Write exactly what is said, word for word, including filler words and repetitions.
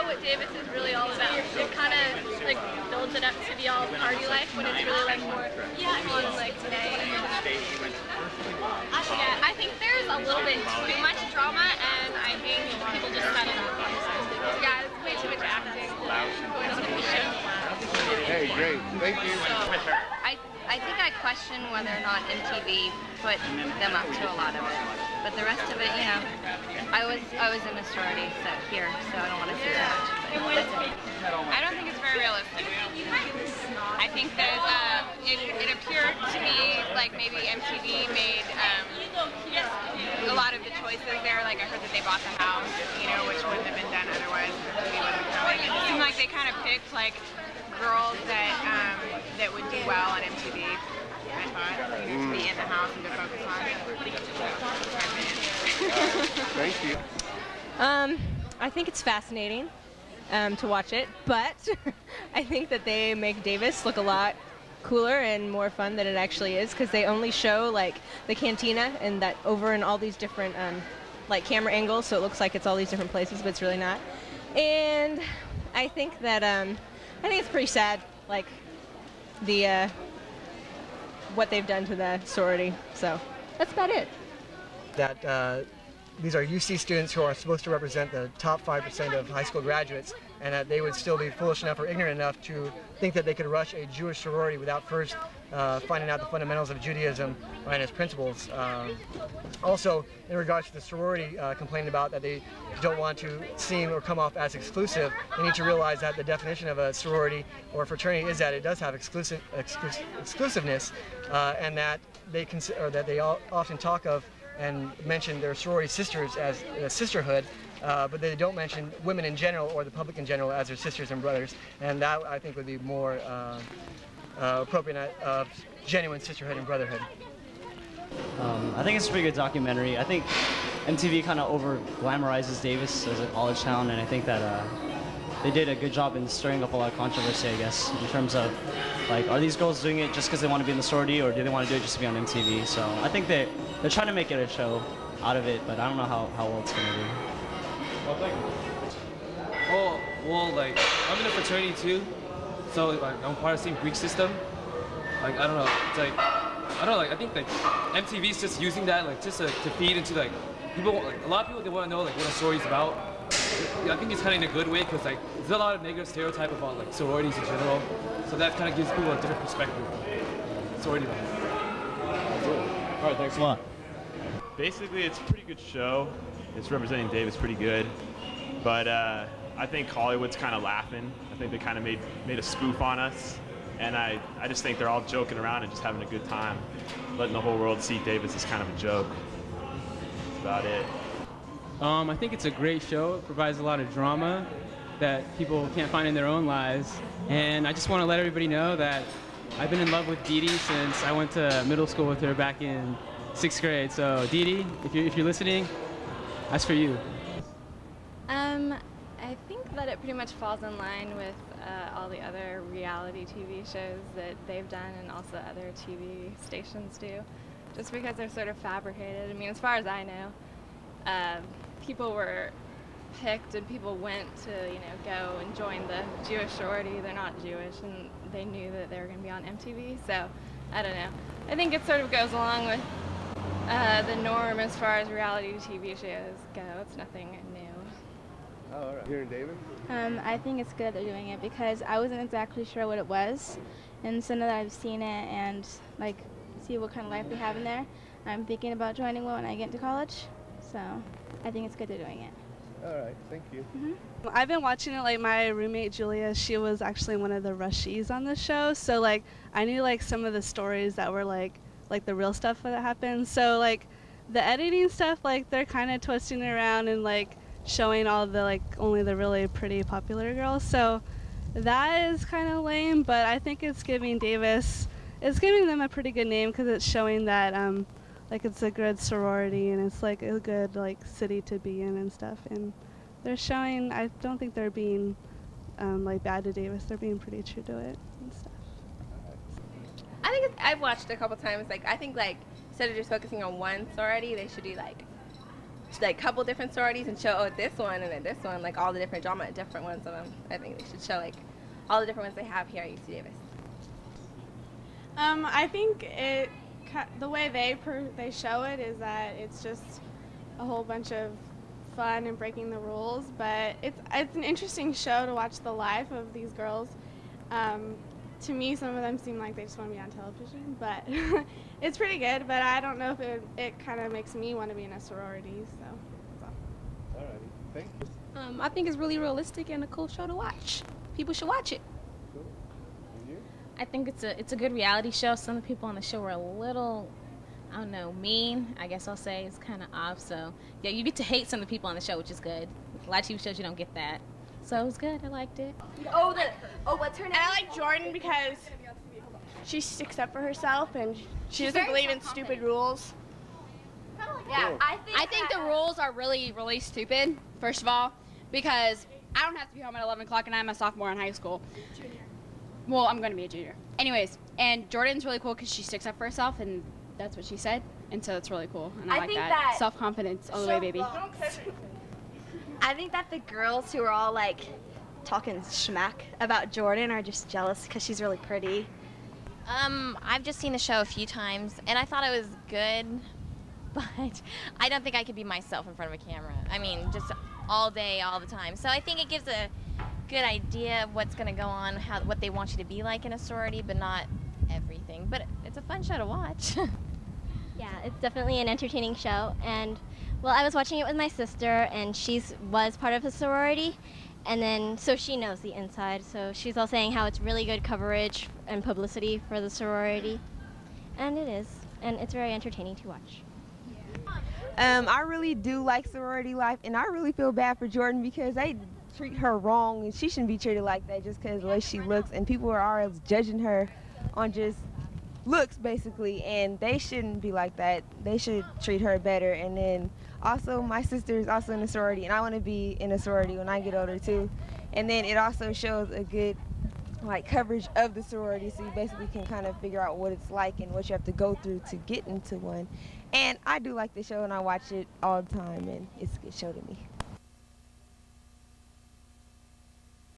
show what Davis is really all about. It kind of like builds it up to be all party life when it's really like more on like today. Yeah, I think there's a little bit too much drama, and I think people just cut it off. Yeah, it's way too much acting going on in the show. Hey, great, thank you. So, I I think I question whether or not M T V put them up to a lot of it. But the rest of it, you know, I was I was in a sorority so here, so I don't want to say that. I don't think it's very realistic. I think that uh, it, it appeared to me like maybe M T V made um, a lot of the choices there. Like I heard that they bought the house, you know, which wouldn't have been done otherwise. It seemed like they kind of picked like girls that um, that would do well on M T V. I thought to be in the house and to focus on it. Thank you. Um, I think it's fascinating um, to watch it, but I think that they make Davis look a lot cooler and more fun than it actually is, because they only show like the cantina and that over in all these different um, like camera angles, so it looks like it's all these different places, but it's really not. And I think that um, I think it's pretty sad, like the uh, what they've done to the sorority. So that's about it. That uh, these are U C students who are supposed to represent the top five percent of high school graduates, and that they would still be foolish enough or ignorant enough to think that they could rush a Jewish sorority without first uh, finding out the fundamentals of Judaism and its principles. Um, also, in regards to the sorority uh, complained about that they don't want to seem or come off as exclusive, they need to realize that the definition of a sorority or fraternity is that it does have exclusive, exclu exclusiveness, uh, and that they, or that they all often talk of and mention their sorority sisters as a sisterhood, uh, but they don't mention women in general or the public in general as their sisters and brothers, and that I think would be more uh, uh, appropriate of uh, genuine sisterhood and brotherhood. Um, I think it's a pretty good documentary. I think M T V kind of over-glamorizes Davis as a college town, and I think that uh, they did a good job in stirring up a lot of controversy, I guess, in terms of like, are these girls doing it just because they want to be in the sorority, or do they want to do it just to be on M T V? So I think they, they're trying to make it a show out of it, but I don't know how, how well it's going to do. Well, thank you. Well, well, like, I'm in a fraternity too, so like, I'm part of the same Greek system. Like, I don't know, it's like, I don't know, like, I think like, M T V's just using that, like, just to, to feed into, like, people, like, a lot of people, they want to know, like, what a sorority's about. I think it's kind of in a good way, because, like, there's a lot of negative stereotype about, like, sororities in general. So that kind of gives people a different perspective. Sorority life. All right, thanks a lot. Basically, it's a pretty good show. It's representing Davis pretty good. But uh, I think Hollywood's kind of laughing. I think they kind of made, made a spoof on us. And I, I just think they're all joking around and just having a good time. Letting the whole world see Davis is kind of a joke. That's about it. Um, I think it's a great show. It provides a lot of drama that people can't find in their own lives. And I just want to let everybody know that I've been in love with Dee Dee since I went to middle school with her back in sixth grade. So Dee Dee, if you're, if you're listening, that's for you. Um, I think that it pretty much falls in line with uh, all the other reality T V shows that they've done, and also other T V stations do, just because they're sort of fabricated. I mean, as far as I know, um, people were picked and people went to, you know, go and join the Jewish sorority. They're not Jewish, and they knew that they were going to be on M T V, so I don't know. I think it sort of goes along with uh, the norm as far as reality T V shows go. It's nothing new. Oh, all right. Here in David? Um, I think it's good they're doing it, because I wasn't exactly sure what it was, and so now that I've seen it and, like, see what kind of life we have in there, I'm thinking about joining one when I get into college, so I think it's good they're doing it. All right, thank you. Mm-hmm. Well, I've been watching it, like, my roommate Julia, she was actually one of the rushies on the show, so like I knew like some of the stories that were like like the real stuff that happened. So like the editing stuff, like they're kind of twisting it around and like showing all the like only the really pretty popular girls. So that is kind of lame, but I think it's giving Davis, it's giving them a pretty good name, because it's showing that um, like it's a good sorority, and it's like a good like city to be in and stuff. And they're showing, I don't think they're being um, like bad to Davis. They're being pretty true to it and stuff. I think it's, I've watched it a couple times. Like I think like instead of just focusing on one sorority, they should do like like couple different sororities and show, oh, this one and then this one, like all the different drama at different ones of them. I think they should show like all the different ones they have here at U C Davis. Um, I think it the way they per, they show it is that it's just a whole bunch of fun and breaking the rules, but it's it's an interesting show to watch the life of these girls. Um, to me, some of them seem like they just want to be on television, but it's pretty good. But I don't know if it, it kind of makes me want to be in a sorority. So. That's all. All right. Thank you. Um, I think it's really realistic and a cool show to watch. People should watch it. Cool. And you? I think it's a it's a good reality show. Some of the people on the show were a little, I don't know, mean. I guess I'll say it's kind of off. So yeah, you get to hate some of the people on the show, which is good. A lot of T V shows you don't get that. So it was good. I liked it. Oh, the, oh, what's her name? And I like Jordan because she sticks up for herself and she She's doesn't believe in stupid rules. Yeah, I think I think the rules are really, really stupid. First of all, because I don't have to be home at eleven o'clock, and I'm a sophomore in high school. Junior. Well, I'm going to be a junior. Anyways, and Jordan's really cool because she sticks up for herself, and that's what she said, and so that's really cool. And I, I like that. that self-confidence all the way, baby. Don't I think that the girls who are all like talking smack about Jordan are just jealous because she's really pretty. Um, I've just seen the show a few times and I thought it was good, but I don't think I could be myself in front of a camera. I mean, just all day, all the time. So I think it gives a good idea of what's going to go on, how what they want you to be like in a sorority, but not everything. But it's a fun show to watch. Yeah, it's definitely an entertaining show, and well, I was watching it with my sister, and she was part of a sorority, and then so she knows the inside. So she's all saying how it's really good coverage and publicity for the sorority, and it is, and it's very entertaining to watch. Um, I really do like sorority life, and I really feel bad for Jordan because they treat her wrong, and she shouldn't be treated like that just because of the way she looks, and people are always judging her on just looks basically, and they shouldn't be like that. They should treat her better. And then also my sister is also in a sorority, and I want to be in a sorority when I get older too. And then it also shows a good like coverage of the sorority, so you basically can kind of figure out what it's like and what you have to go through to get into one. And I do like the show, and I watch it all the time, and it's a good show to me.